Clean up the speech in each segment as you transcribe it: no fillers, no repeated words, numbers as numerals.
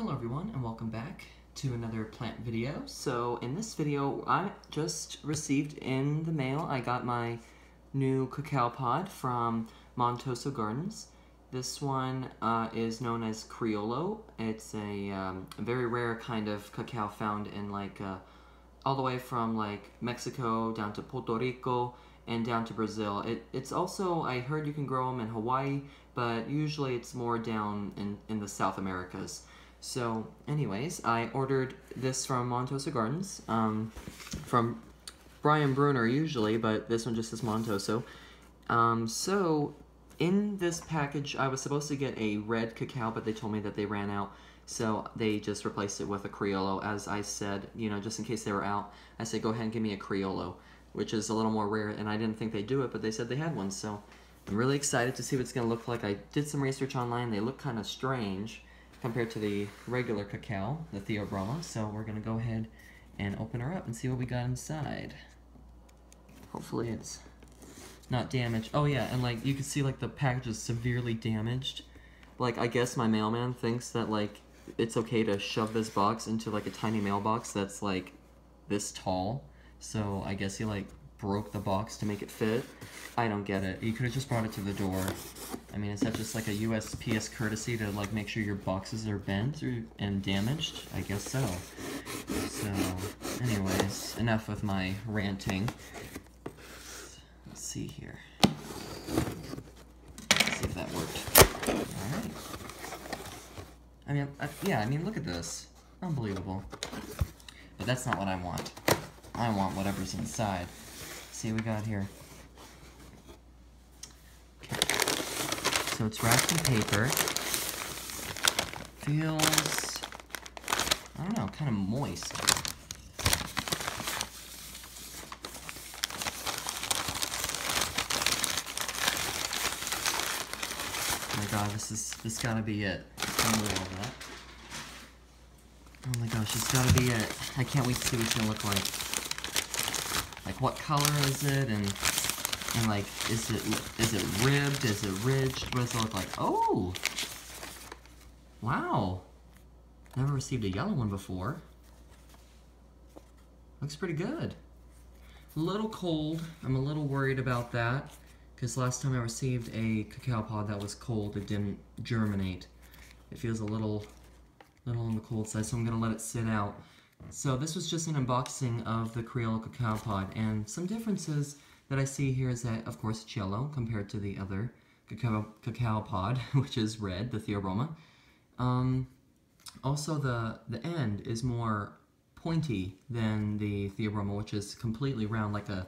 Hello everyone and welcome back to another plant video. So in this video I just received in the mail, I got my new cacao pod from Montoso Gardens. This one is known as Criollo. It's a very rare kind of cacao found in like all the way from like Mexico down to Puerto Rico and down to Brazil. It's also, I heard you can grow them in Hawaii, but usually it's more down in the South Americas. So anyways, I ordered this from Montoso Gardens, from Brian Bruner usually, but this one just says Montoso. So in this package, I was supposed to get a red cacao, but they told me that they ran out. So they just replaced it with a Criollo. As I said, you know, just in case they were out, I said, go ahead and give me a Criollo, which is a little more rare, and I didn't think they'd do it, but they said they had one, so I'm really excited to see what it's going to look like. I did some research online. They look kind of strange compared to the regular cacao, the theobroma, so we're going to go ahead and open her up and see what we got inside. Hopefully it's not damaged. Oh yeah, and like, you can see like the package is severely damaged. Like, I guess my mailman thinks that like, it's okay to shove this box into like a tiny mailbox that's like this tall. So I guess he like broke the box to make it fit. I don't get it. You could have just brought it to the door. I mean, is that just like a USPS courtesy to like make sure your boxes are bent and damaged? I guess so. So anyways, enough with my ranting. Let's see here. Let's see if that worked. Alright. I mean, I mean, look at this. Unbelievable. But that's not what I want. I want whatever's inside. Let's see what we got here. Okay. So it's wrapped in paper. Feels, I don't know, kind of moist. Oh my god, this gotta be it. Oh my gosh, it's gotta be it. I can't wait to see what it's gonna look like. Like, what color is it, and like, is it ribbed, is it ridged, what does it look like? Oh! Wow! Never received a yellow one before. Looks pretty good. A little cold, I'm a little worried about that, because last time I received a cacao pod that was cold, it didn't germinate. It feels a little on the cold side, so I'm gonna let it sit out. So this was just an unboxing of the Criollo Cacao Pod, and some differences that I see here is that, of course, it's yellow compared to the other cacao pod, which is red, the Theobroma. Also, the end is more pointy than the Theobroma, which is completely round like a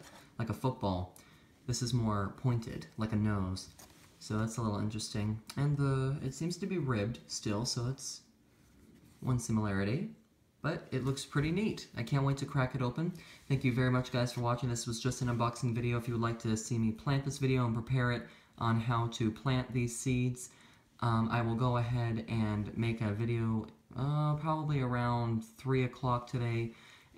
football. This is more pointed, like a nose. So that's a little interesting. And it seems to be ribbed still, so that's one similarity. But it looks pretty neat. I can't wait to crack it open. Thank you very much guys for watching. This was just an unboxing video. If you would like to see me plant this video and prepare it on how to plant these seeds, I will go ahead and make a video probably around 3 o'clock today,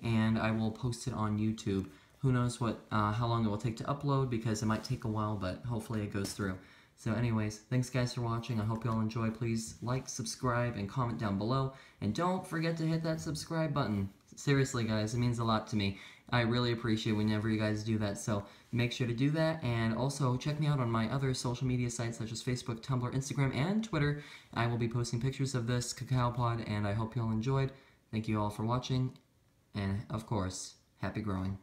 and I will post it on YouTube. Who knows how long it will take to upload, because it might take a while, but hopefully it goes through. So anyways, thanks guys for watching. I hope you all enjoy. Please like, subscribe, and comment down below. And don't forget to hit that subscribe button. Seriously guys, it means a lot to me. I really appreciate whenever you guys do that, so make sure to do that. And also check me out on my other social media sites such as Facebook, Tumblr, Instagram, and Twitter. I will be posting pictures of this cacao pod, and I hope you all enjoyed. Thank you all for watching, and of course, happy growing.